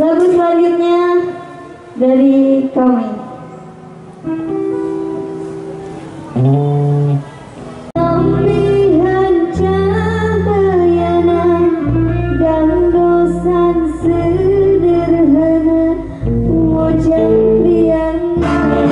Lagu selanjutnya dari kami. Pemilihan cabaiana dan dosan sederhana wajah biang mana.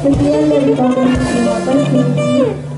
Kemudian dari tahun 1990